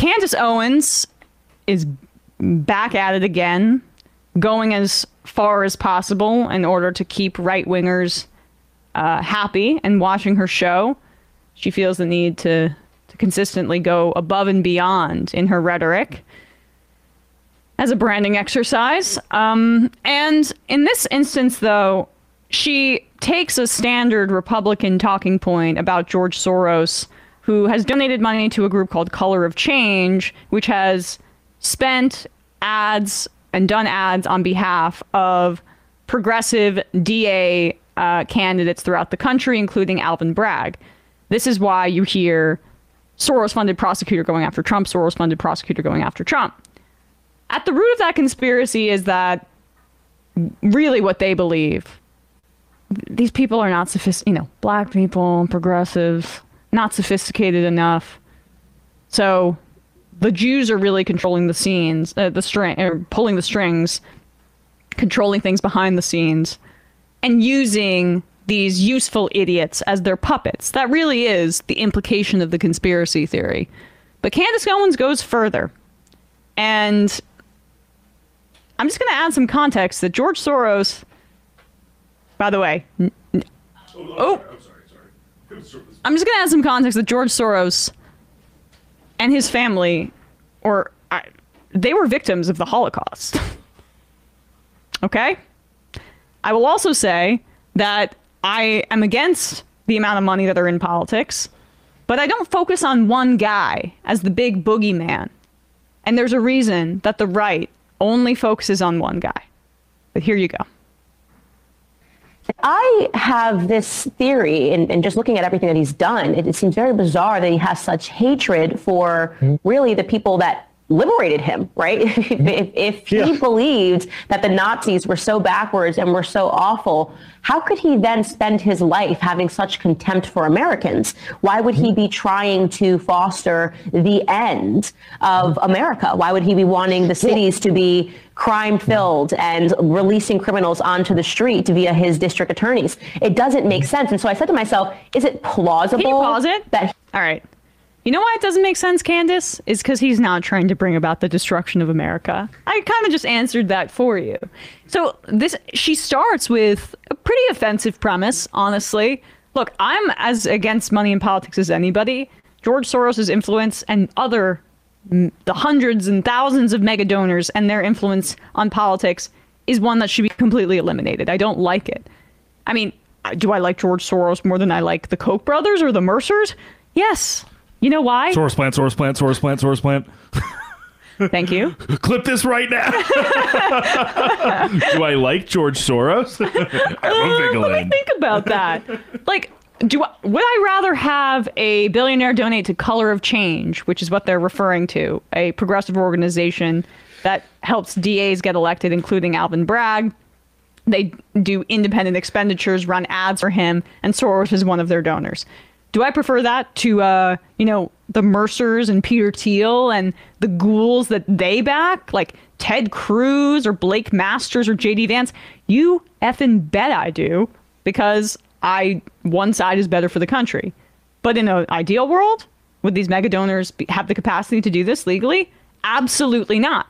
Candace Owens is back at it again, going as far as possible in order to keep right-wingers happy and watching her show. She feels the need to consistently go above and beyond in her rhetoric as a branding exercise. And in this instance, though, she takes a standard Republican talking point about George Soros, who has donated money to a group called Color of Change, which has spent ads and done ads on behalf of progressive DA candidates throughout the country, including Alvin Bragg. This is why you hear Soros-funded prosecutor going after Trump, Soros-funded prosecutor going after Trump. At the root of that conspiracy is that really what they believe. These people are not sophisticated, black people, progressives, not sophisticated enough. So the Jews are really controlling the scenes, pulling the strings, controlling things behind the scenes, and using these useful idiots as their puppets. That really is the implication of the conspiracy theory. But Candace Owens goes further. And I'm just going to add some context that George Soros, by the way, I'm just going to add some context that George Soros and his family, they were victims of the Holocaust. Okay? I will also say that I am against the amount of money that are in politics, but I don't focus on one guy as the big boogeyman. And there's a reason that the right only focuses on one guy. But here you go. I have this theory, and just looking at everything that he's done, it seems very bizarre that he has such hatred for really the people that liberated him, right? If he believed that the Nazis were so backwards and were so awful, how could he then spend his life having such contempt for Americans? Why would he be trying to foster the end of America? Why would he be wanting the cities to be crime-filled and releasing criminals onto the street via his district attorneys? It doesn't make sense. And so I said to myself, is it plausible? Can you pause it? All right. You know why it doesn't make sense, Candace? It's because he's not trying to bring about the destruction of America. I kind of just answered that for you. So she starts with a pretty offensive premise, honestly. Look, I'm as against money in politics as anybody. George Soros' influence and the hundreds and thousands of mega donors and their influence on politics is one that should be completely eliminated. I don't like it. I mean, do I like George Soros more than I like the Koch brothers or the Mercers? Yes. You know why? Source plant, source plant, source plant, source plant. Thank you. Clip this right now. Do I like George Soros? I'm giggling. Let me think about that. Like, would I rather have a billionaire donate to Color of Change, which is what they're referring to, a progressive organization that helps DAs get elected, including Alvin Bragg? They do independent expenditures, run ads for him, and Soros is one of their donors. Do I prefer that to, the Mercers and Peter Thiel and the ghouls that they back, like Ted Cruz or Blake Masters or J.D. Vance? You effing bet I do, because one side is better for the country. But in an ideal world, would these mega donors have the capacity to do this legally? Absolutely not.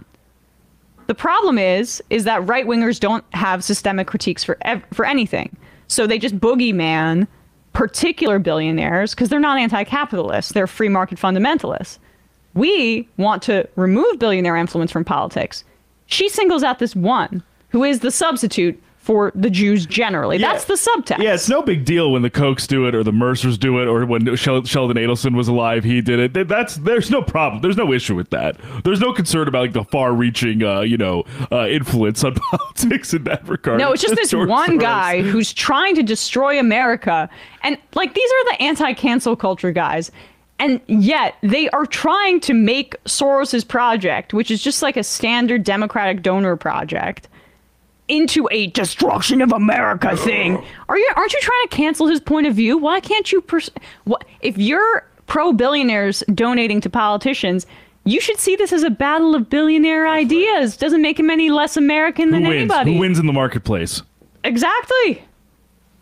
The problem is that right-wingers don't have systemic critiques for anything. So they just boogeyman particular billionaires because they're not anti-capitalist. They're free market fundamentalists. We want to remove billionaire influence from politics. She singles out this one who is the substitute for the Jews generally. Yeah. That's the subtext. Yeah, it's no big deal when the Kochs do it or the Mercers do it or when Sheldon Adelson was alive, he did it. There's no problem. There's no issue with that. There's no concern about like the far-reaching, influence on politics in that regard. No, it's just this George one Soros guy who's trying to destroy America. And like these are the anti-cancel culture guys. And yet they are trying to make Soros's project, which is just like a standard Democratic donor project, into a destruction of America thing. Aren't you trying to cancel his point of view? Why can't you if you're pro-billionaires donating to politicians, you should see this as a battle of billionaire ideas. Doesn't make him any less American than anybody. Who wins in the marketplace? Exactly.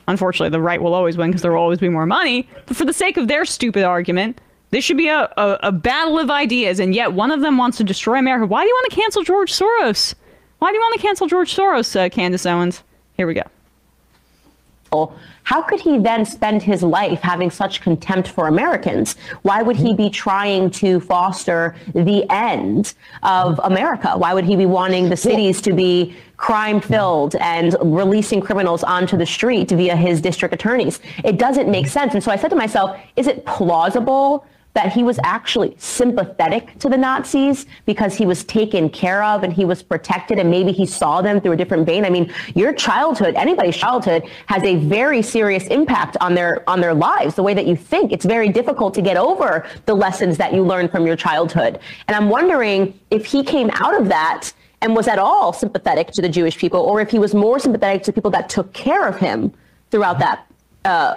Unfortunately, the right will always win because there will always be more money. But for the sake of their stupid argument, This should be a battle of ideas, and yet one of them wants to destroy America. Why do you want to cancel George Soros? Why do you want to cancel George Soros, Candace Owens? Here we go. How could he then spend his life having such contempt for Americans? Why would he be trying to foster the end of America? Why would he be wanting the cities to be crime-filled and releasing criminals onto the street via his district attorneys? It doesn't make sense. And so I said to myself, is it plausible that he was actually sympathetic to the Nazis because he was taken care of and he was protected, and maybe he saw them through a different vein? I mean, your childhood, anybody's childhood, has a very serious impact on their lives, the way that you think. It's very difficult to get over the lessons that you learned from your childhood. And I'm wondering if he came out of that and was at all sympathetic to the Jewish people, or if he was more sympathetic to people that took care of him throughout that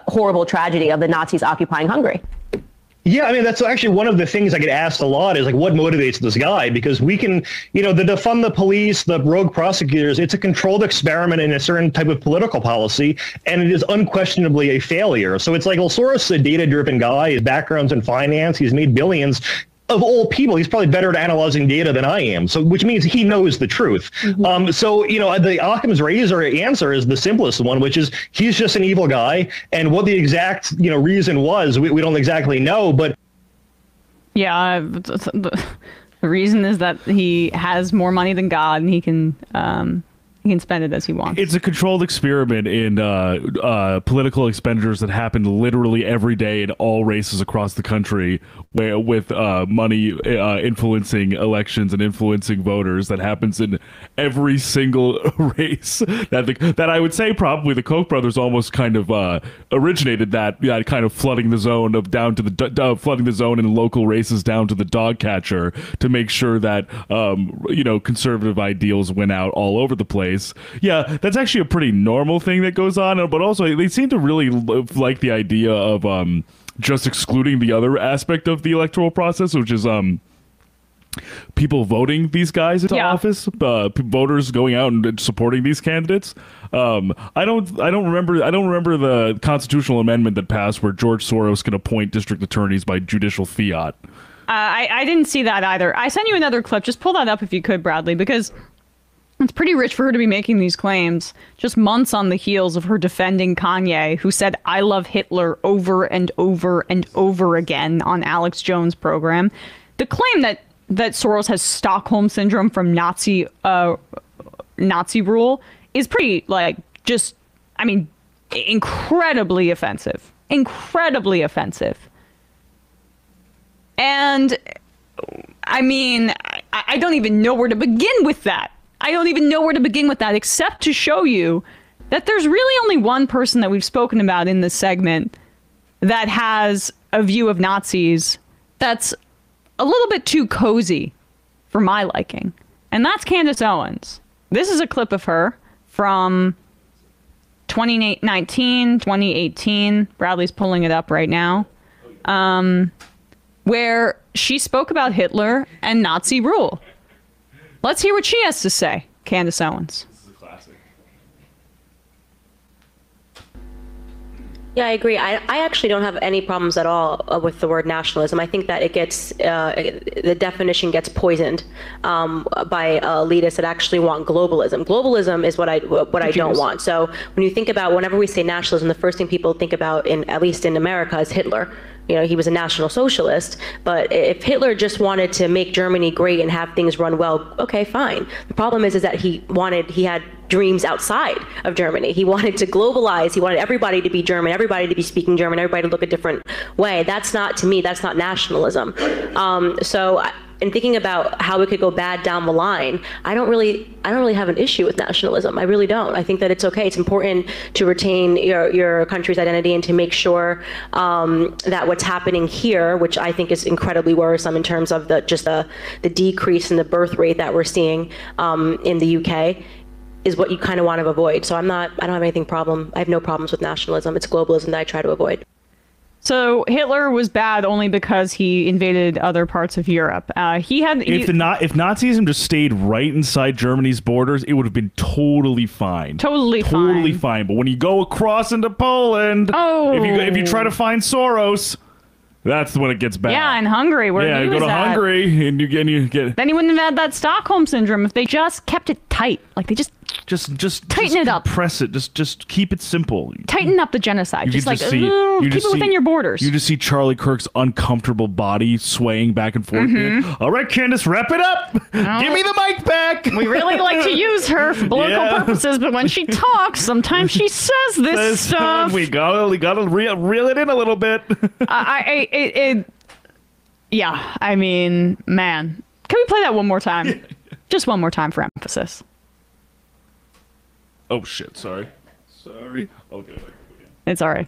horrible tragedy of the Nazis occupying Hungary. Yeah, I mean, that's actually one of the things I get asked a lot is, like, what motivates this guy? Because we can, you know, the defund the police, the rogue prosecutors, it's a controlled experiment in a certain type of political policy, and it is unquestionably a failure. So it's like, well, Soros is a data-driven guy. His background's in finance. He's made billions. Of all people, he's probably better at analyzing data than I am, so which means he knows the truth. Mm-hmm. So, you know, the Occam's razor answer is the simplest one, which is he's just an evil guy. And what the exact, you know, reason was, we don't exactly know. But yeah, the reason is that he has more money than God, and he can spend it as he wants. It's a controlled experiment in political expenditures that happen literally every day in all races across the country, where, with money influencing elections and influencing voters. That happens in every single race. That I would say probably the Koch brothers almost kind of originated that kind of flooding the zone of down to the flooding the zone in local races down to the dog catcher to make sure that you know, conservative ideals went out all over the place. Yeah, that's actually a pretty normal thing that goes on, but also they seem to really like the idea of just excluding the other aspect of the electoral process, which is people voting these guys into office, voters going out and supporting these candidates. I don't remember the constitutional amendment that passed where George Soros can appoint district attorneys by judicial fiat. I didn't see that either. I sent you another clip. Just pull that up if you could, Bradley, because it's pretty rich for her to be making these claims just months on the heels of her defending Kanye, who said "I love Hitler" over and over and over again on Alex Jones' program. The claim that Soros has Stockholm syndrome from Nazi rule is pretty, like, just, I mean, incredibly offensive. Incredibly offensive. And I mean, I don't even know where to begin with that. I don't even know where to begin with that, except to show you that there's really only one person that we've spoken about in this segment that has a view of Nazis that's a little bit too cozy for my liking. And that's Candace Owens. This is a clip of her from 2019, 2018. Bradley's pulling it up right now. Where she spoke about Hitler and Nazi rule. Let's hear what she has to say, Candace Owens. This is a classic. Yeah, I agree. I actually don't have any problems at all with the word nationalism. I think that it gets, the definition gets poisoned by elitists that actually want globalism. Globalism is what I don't want. So when you think about, whenever we say nationalism, the first thing people think about, at least in America, is Hitler. You know, he was a National Socialist, but if Hitler just wanted to make Germany great and have things run well, okay, fine. The problem is that he had dreams outside of Germany. He wanted to globalize. He wanted everybody to be German, everybody to be speaking German, everybody to look a different way. That's not, to me, that's not nationalism. So in thinking about how it could go bad down the line, I don't really have an issue with nationalism. I really don't. I think that it's okay. It's important to retain your country's identity and to make sure that what's happening here, which I think is incredibly worrisome in terms of the decrease in the birth rate that we're seeing in the UK, is what you kind of want to avoid. So I have no problems with nationalism. It's globalism that I try to avoid. So Hitler was bad only because he invaded other parts of Europe. If Nazism just stayed right inside Germany's borders, it would have been totally fine. Totally fine. But when you go across into Poland, if you try to find Soros, That's when it gets bad. Yeah, in Hungary, where he was at. Yeah, you go to Hungary, and you get... Then you wouldn't have had that Stockholm Syndrome if they just kept it tight. Like, they just tighten it up. Press it. Just keep it simple. Tighten up the genocide. Keep it within your borders. You just see Charlie Kirk's uncomfortable body swaying back and forth. Mm-hmm. All right, Candace, wrap it up. No. Give me the mic back. We really like to use her for political purposes, but when she talks, sometimes she says this stuff. We gotta reel it in a little bit. Yeah, I mean, man. Can we play that one more time? Just one more time for emphasis. Oh, shit. Sorry. Okay. It's all right.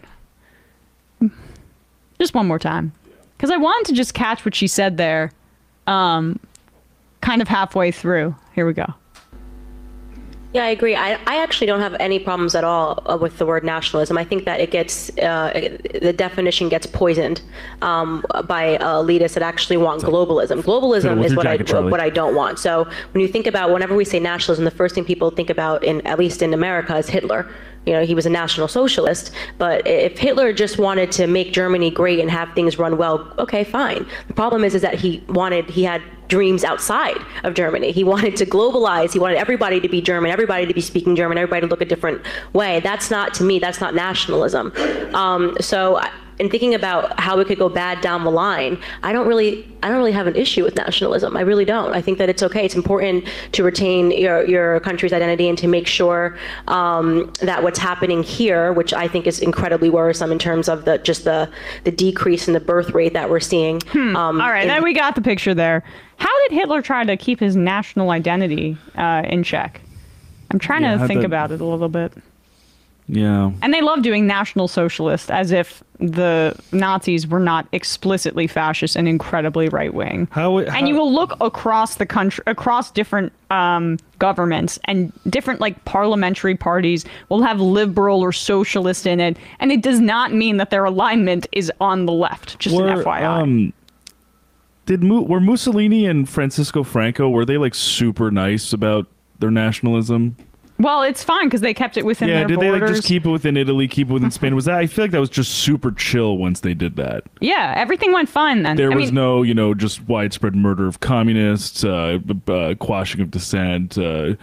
Just one more time. Because I wanted to just catch what she said there kind of halfway through. Here we go. Yeah, I agree. I actually don't have any problems at all with the word nationalism. I think that it gets, the definition gets poisoned by elitists that actually want globalism. Globalism is what I don't want. So when you think about, whenever we say nationalism, the first thing people think about, at least in America, is Hitler. You know, he was a National Socialist, but if Hitler just wanted to make Germany great and have things run well, okay, fine. The problem is that he had dreams outside of Germany. He wanted to globalize. He wanted everybody to be German, everybody to be speaking German, everybody to look a different way. That's not, to me, that's not nationalism. In thinking about how it could go bad down the line, I don't really have an issue with nationalism. I really don't. I think that it's okay. It's important to retain your country's identity and to make sure that what's happening here, which I think is incredibly worrisome in terms of the decrease in the birth rate that we're seeing. All right, then we got the picture there. How did Hitler try to keep his national identity in check? I'm trying to think about it a little bit. Yeah. And they love doing National Socialist as if the Nazis were not explicitly fascist and incredibly right-wing. And you will look across the country, across different governments and different parliamentary parties will have liberal or socialist in it. And it does not mean that their alignment is on the left. Just an FYI. Were Mussolini and Francisco Franco, were they super nice about their nationalism? Well, it's fine because they kept it within their borders. They just keep it within Italy, keep it within Spain? I feel like that was just super chill once they did that. Yeah, everything went fine then. There was no, just widespread murder of communists, quashing of dissent, for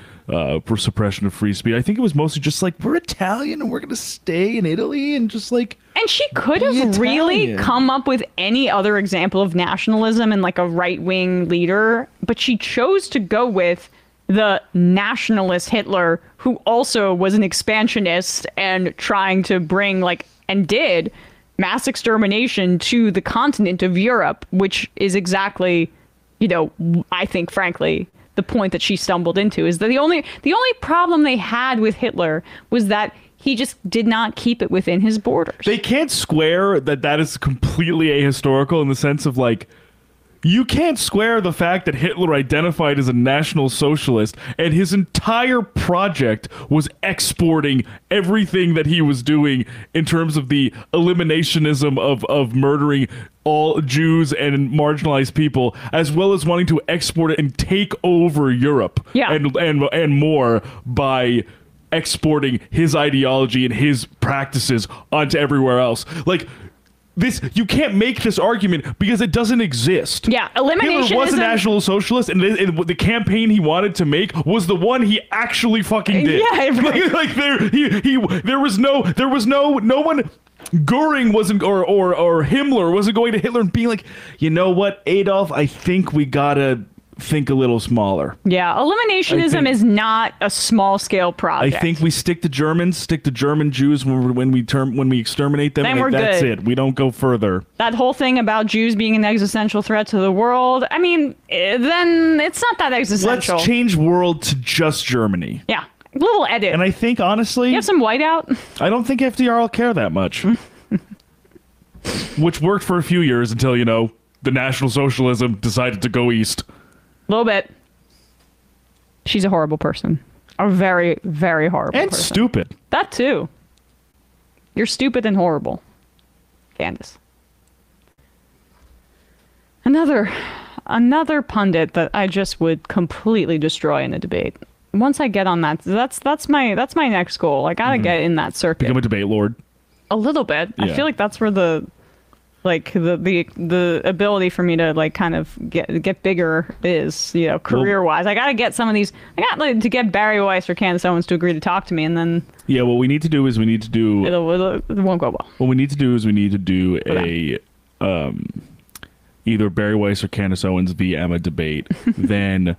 suppression of free speech. I think it was mostly just we're Italian and we're going to stay in Italy and just And she could have really come up with any other example of nationalism and a right-wing leader, but she chose to go with the nationalist Hitler, who also was an expansionist and trying to bring and did mass extermination to the continent of Europe, which is exactly, I think, frankly, the point that she stumbled into is that the only problem they had with Hitler was that he just did not keep it within his borders. They can't square that is completely ahistorical in the sense of you can't square the fact that Hitler identified as a National Socialist and his entire project was exporting everything that he was doing in terms of the eliminationism of murdering all Jews and marginalized people, as well as wanting to export it and take over Europe and more by exporting his ideology and his practices onto everywhere else. You can't make this argument because it doesn't exist. Yeah, elimination. Hitler was a National Socialist, and the campaign he wanted to make was the one he actually fucking did. Yeah, right. there was no one. Goering wasn't, or Himmler wasn't going to Hitler and being you know what, Adolf, I think we gotta think a little smaller. Yeah, eliminationism is not a small scale project. I think we stick to German Jews when we exterminate them. Then we're good. That's it. We don't go further. That whole thing about Jews being an existential threat to the world. I mean, then it's not that existential. Let's change world to just Germany. Yeah, little edit. And I think honestly, you have some whiteout. I don't think FDR will care that much. Which worked for a few years until the National Socialism decided to go east. A little bit. She's a horrible person. A very, very horrible person. And stupid. That too. You're stupid and horrible, Candace. Another pundit that I just would completely destroy in a debate. Once I get on that, that's my next goal. I gotta get in that circuit. Become a debate lord. A little bit. Yeah. I feel like that's where the like the ability for me to like kind of get bigger is, you know, career wise. Well, I got to get some of these. I got to get Barry Weiss or Candace Owens to agree to talk to me, and then. Yeah, what we need to do is we need to do. It won't go well. What we need to do is we need to do either Barry Weiss or Candace Owens v. Emma debate. Then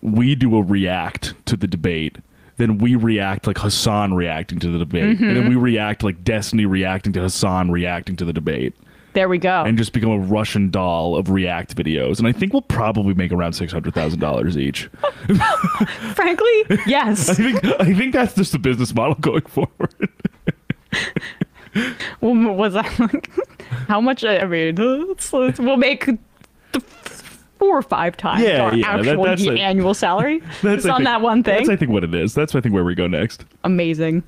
we do a react to the debate. Then we react like Hassan reacting to the debate. Mm-hmm. And then we react like Destiny reacting to Hassan reacting to the debate. There we go. And just become a Russian doll of react videos. And I think we'll probably make around $600,000 each. Frankly, yes. I think that's just the business model going forward. Well, was that like, how much? I mean, we'll make 4 or 5 times our actual annual salary. That's, just on that one thing. That's, I think, what it is. That's, I think, where we go next. Amazing.